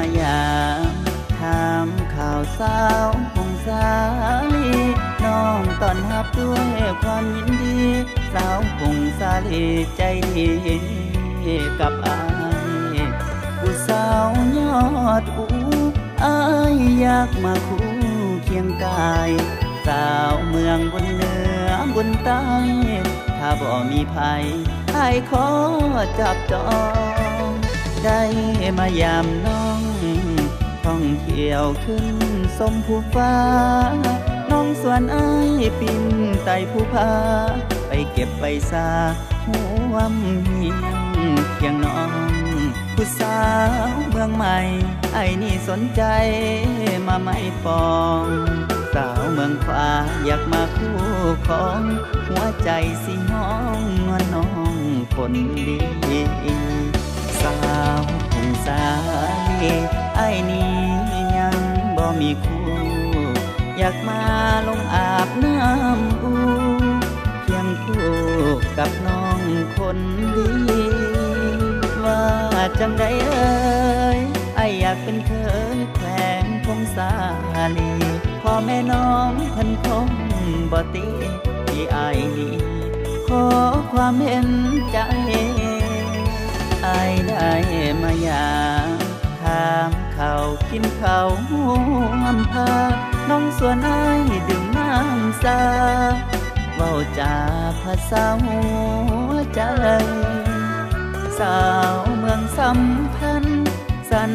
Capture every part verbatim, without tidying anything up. มายามถามข่าวสาวพงสาลีน้องต้อนรับด้วยความยินดีสาวพงสาลีใจดีกับอายผู้สาวยอดอูอายอยากมาคู่เคียงกายสาวเมืองบนเหนือบนใต้ถ้าบ่มีภัยอายขอจับจองได้มายามน้องท่องเที่ยวขึ้นสมภูฟ้าน้องสวนอายปิ่นไต่ภูผาไปเก็บไปซาหัวเมียงเคียงน้องผู้สาวเมืองใหม่ไอ้นี่สนใจมาไม่ปองสาวเมืองฟ้าอยากมาคู่ของหัวใจสิห้องงอนน้องคนดีสาวคงสายไอ้นี่ยังบ่มีคู่อยากมาลงอาบน้ำอูเคียงคู่กับน้องคนดีว่าจังได้เอ่ยไอ้อยากเป็นเคยแขวงคงสาลีพ่อแม่น้องพันคงบ่ติที่ไอ้นี่ขอความเห็นใจไอ้ได้มายามถามเขากินเขาหัวอำพาน้องสวนไอ้ดื่มน้ำซาเว้าจาภาษาหัวใจสาวเมืองสัมพันธ์สัญ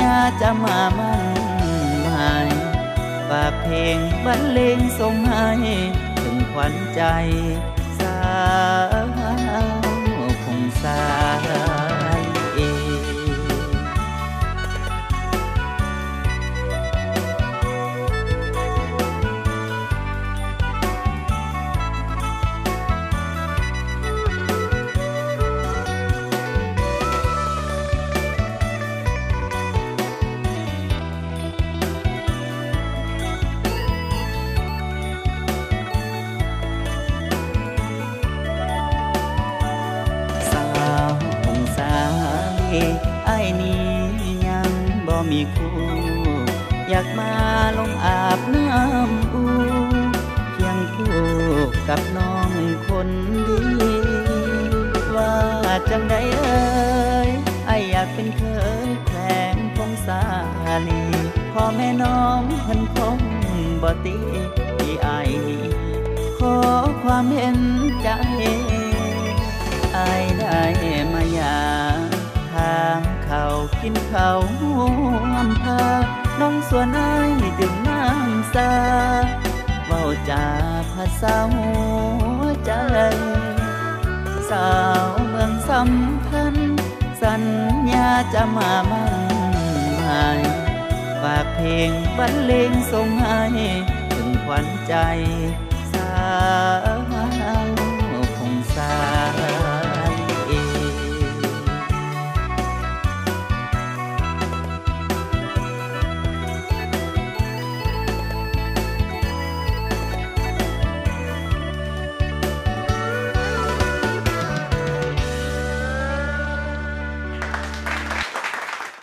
ญาจะมามั่นหมายฝากเพลงบรรเลงส่งให้ถึงขวัญใจสาวคงสายเองไอ้นี่ยังบ่มีคู่อยากมาลงอาบน้ำอูเคียงคู่กับน้องคนดีว่าจังได้เอ่ยไอ้อยากเป็นเคยแขวงคงสาลีพ่อแม่น้องพันคงบ่ติที่ไอ้นี่ขอความเห็นใจไอ้ได้มายามถามเขากินเขาหัวอำพาน้องสวนไอ้ดื่มน้ำซาเว้าจาภาษาหัวใจสาวเมืองสัมพันธ์สัญญาจะมามั่นหมายฝากเพลงบรรเลงส่งให้ถึงขวัญใจสาว